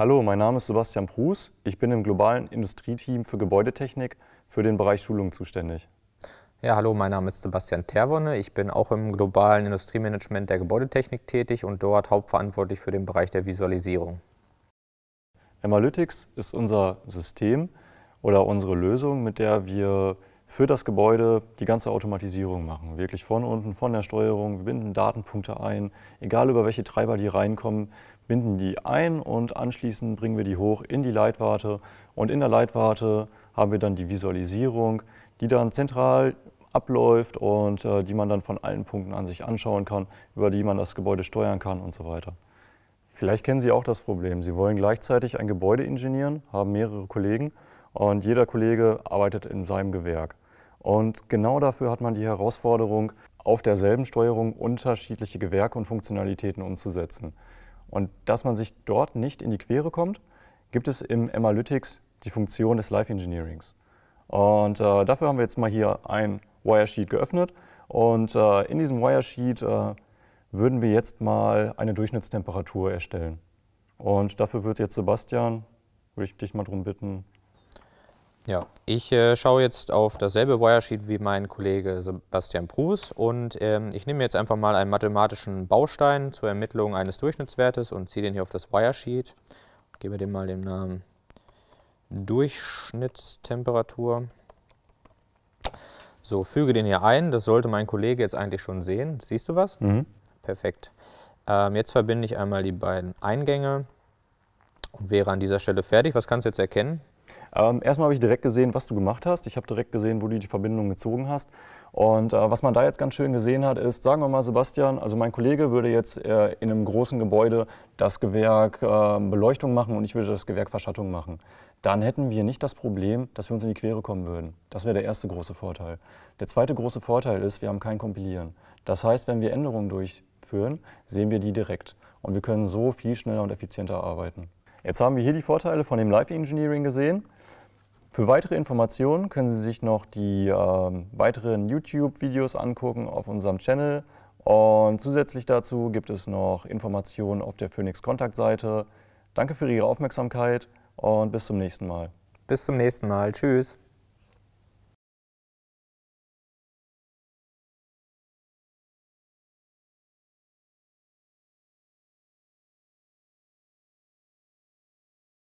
Hallo, mein Name ist Sebastian Prus. Ich bin im globalen Industrieteam für Gebäudetechnik für den Bereich Schulung zuständig. Ja, hallo, mein Name ist Sebastian Terwonne. Ich bin auch im globalen Industriemanagement der Gebäudetechnik tätig und dort hauptverantwortlich für den Bereich der Visualisierung. Emalytics ist unser System oder unsere Lösung, mit der wir für das Gebäude die ganze Automatisierung machen. Wirklich von unten, von der Steuerung. Wir binden Datenpunkte ein, egal über welche Treiber die reinkommen, binden die ein und anschließend bringen wir die hoch in die Leitwarte. Und in der Leitwarte haben wir dann die Visualisierung, die dann zentral abläuft und die man dann von allen Punkten an sich anschauen kann, über die man das Gebäude steuern kann und so weiter. Vielleicht kennen Sie auch das Problem. Sie wollen gleichzeitig ein Gebäude ingenieren, haben mehrere Kollegen und jeder Kollege arbeitet in seinem Gewerk. Und genau dafür hat man die Herausforderung, auf derselben Steuerung unterschiedliche Gewerke und Funktionalitäten umzusetzen. Und dass man sich dort nicht in die Quere kommt, gibt es im Emalytics die Funktion des Live Engineerings. Und dafür haben wir jetzt mal hier ein Wiresheet geöffnet. Und in diesem Wiresheet würden wir jetzt mal eine Durchschnittstemperatur erstellen. Und dafür wird jetzt Sebastian, würde ich dich mal darum bitten. Ja, ich schaue jetzt auf dasselbe Wiresheet wie mein Kollege Sebastian Prus und ich nehme jetzt einfach mal einen mathematischen Baustein zur Ermittlung eines Durchschnittswertes und ziehe den hier auf das Wiresheet. Gebe dem mal den Namen Durchschnittstemperatur. So, füge den hier ein. Das sollte mein Kollege jetzt eigentlich schon sehen. Siehst du was? Mhm. Perfekt. Jetzt verbinde ich einmal die beiden Eingänge und wäre an dieser Stelle fertig. Was kannst du jetzt erkennen? Erstmal habe ich direkt gesehen, was du gemacht hast. Ich habe direkt gesehen, wo du die Verbindung gezogen hast. Und was man da jetzt ganz schön gesehen hat, ist, sagen wir mal, Sebastian, also mein Kollege würde jetzt in einem großen Gebäude das Gewerk Beleuchtung machen und ich würde das Gewerk Verschattung machen. Dann hätten wir nicht das Problem, dass wir uns in die Quere kommen würden. Das wäre der erste große Vorteil. Der zweite große Vorteil ist, wir haben kein Kompilieren. Das heißt, wenn wir Änderungen durchführen, sehen wir die direkt. Und wir können so viel schneller und effizienter arbeiten. Jetzt haben wir hier die Vorteile von dem Live Engineering gesehen. Für weitere Informationen können Sie sich noch die weiteren YouTube-Videos angucken auf unserem Channel. Und zusätzlich dazu gibt es noch Informationen auf der Phoenix Contact-Seite. Danke für Ihre Aufmerksamkeit und bis zum nächsten Mal. Bis zum nächsten Mal. Tschüss.